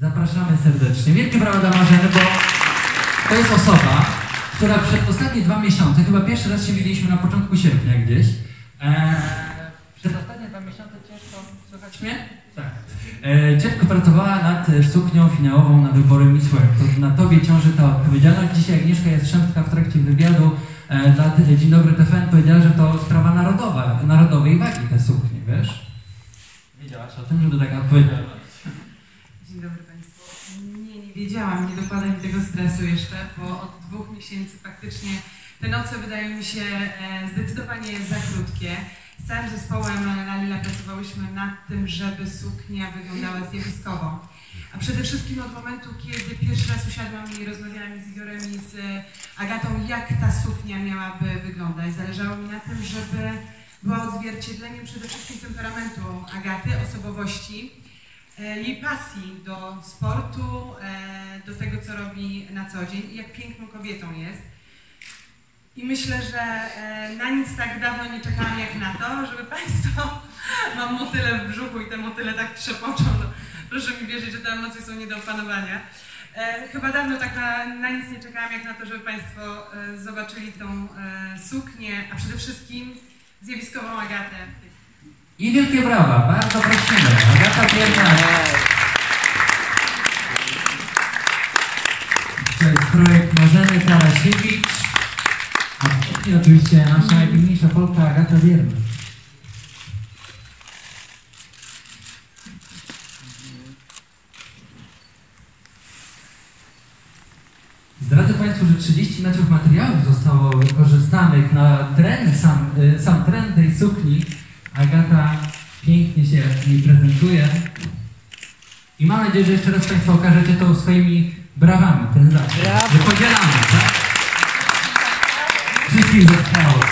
Zapraszamy serdecznie. Wielkie brawa dla Marzeny, bo to jest osoba, która przez ostatnie 2 miesiące, chyba pierwszy raz się widzieliśmy na początku sierpnia gdzieś, przez ostatnie 2 miesiące ciężko, słychać mnie? Tak. Ciężko pracowała nad suknią finałową na wybory Miss World. To na tobie ciąży ta odpowiedzialność. Dzisiaj Agnieszka Jastrzębska w trakcie wywiadu dla Dzień Dobry TVN powiedziała, że to sprawa narodowa, narodowej wagi te suknie, wiesz? Wiedziałaś o tym, żeby taka odpowiedzialność? Dzień dobry Państwu. Nie wiedziałam, nie dopada mi tego stresu jeszcze, bo od 2 miesięcy faktycznie te noce wydają mi się zdecydowanie za krótkie. Z całym zespołem LA.LILA pracowałyśmy nad tym, żeby suknia wyglądała zjawiskowo. A przede wszystkim od momentu, kiedy pierwszy raz usiadłam i rozmawiałam z Igorem i z Agatą, jak ta suknia miałaby wyglądać. Zależało mi na tym, żeby była odzwierciedleniem przede wszystkim temperamentu Agaty, osobowości, jej pasji do sportu, do tego, co robi na co dzień i jak piękną kobietą jest. I myślę, że na nic tak dawno nie czekałam jak na to, żeby Państwo, mam motyle w brzuchu i te motyle tak trzepoczą, no, proszę mi wierzyć, że te emocje są nie do opanowania. Chyba dawno tak na nic nie czekałam jak na to, żeby Państwo zobaczyli tą suknię, a przede wszystkim zjawiskową Agatę. I wielkie brawa, bardzo prosimy. Agata Biernat. To jest projekt Marzeny Tarasiewicz. I oczywiście nasza najpiękniejsza Polka Agata Biernat. Zdradzę Państwu, że 30 metrów materiałów zostało wykorzystanych na tren, sam tren tej sukni. Agata pięknie się mi prezentuje i mam nadzieję, że jeszcze raz Państwo okażecie to swoimi brawami. Ten zawsze, że podzielamy, tak? Wszystkim zostało coś.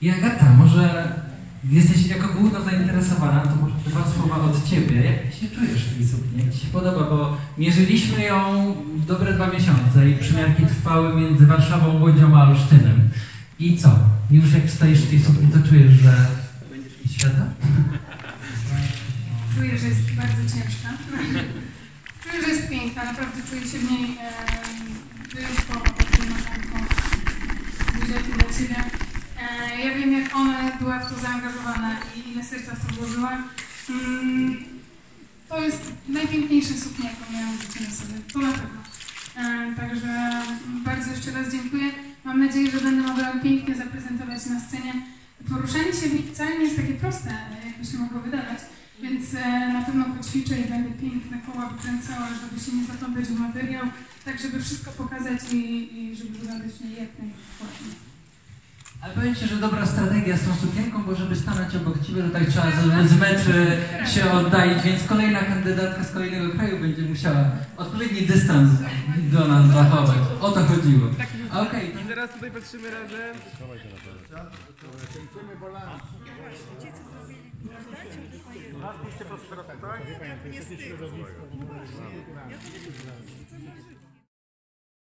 I Agata, może jesteś jako główna zainteresowana, to może 2 słowa od Ciebie. Jak się czujesz w tej sukni? Jak Ci się podoba? Bo mierzyliśmy ją dobre 2 miesiące i przymiarki trwały między Warszawą, Łodzią a Olsztynem. I co? Już jak stajesz w tej sukni, to czujesz, że będziesz mi świata? Czuję, że jest bardzo ciężka. Czuję, że jest piękna. Naprawdę czuję się w niej wyjątkowo podtrzymaną. Widać dla Ciebie. Ja wiem, jak ona była w to zaangażowana i ile serca w to włożyła. To jest najpiękniejsza suknia, jaką miałam w życiu na sobie. To na pewno. Także bardzo jeszcze raz dziękuję. Mam nadzieję, że będę mogła pięknie zaprezentować na scenie. Poruszanie się wcale nie jest takie proste, jakby się mogło wydawać, więc na pewno poćwiczę i będę piękne koła wykręcała, żeby się nie zatąpić w materiał, tak żeby wszystko pokazać i żeby wyglądać mi jak najładniej. Ale powiem Ci, że dobra strategia z tą sukienką, bo żeby stanąć obok Ciebie, tutaj trzeba z metry się oddalić, więc kolejna kandydatka z kolejnego kraju będzie musiała odpowiedni dystans do nas zachować. O to chodziło. Okej. I teraz tutaj patrzymy razem. Nas puśćcie proszę teraz, tak? Ja to